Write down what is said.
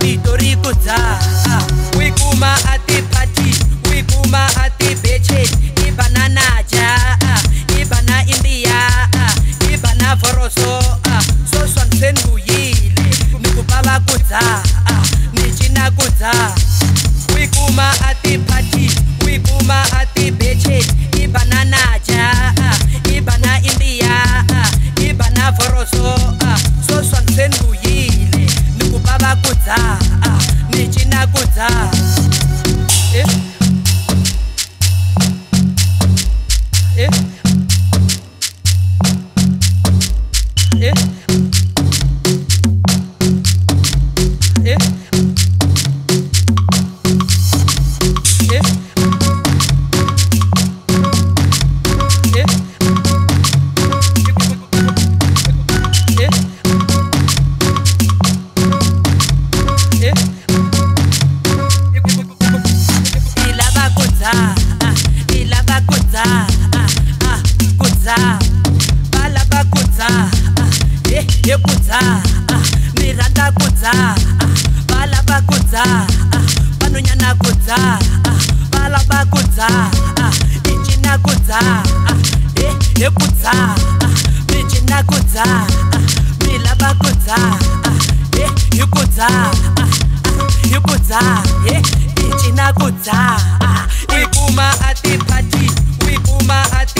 Nitorikudza wiguma ati party wiguma ati beaches ibanana cha ibana India ibana foroso so sonsenuyile nikubala kudza nichina kudza wiguma ati party wiguma ati beaches ibanana cha ibana India ibana foroso so sonsenuyile nikubala kudza nichina kudza Miranda kudza balaba kudza vanonyana kudza balaba kudza ichina kudza kudza michina kudza milaba kudza kudza kudza ichina kudza wiguma ati party wiguma ati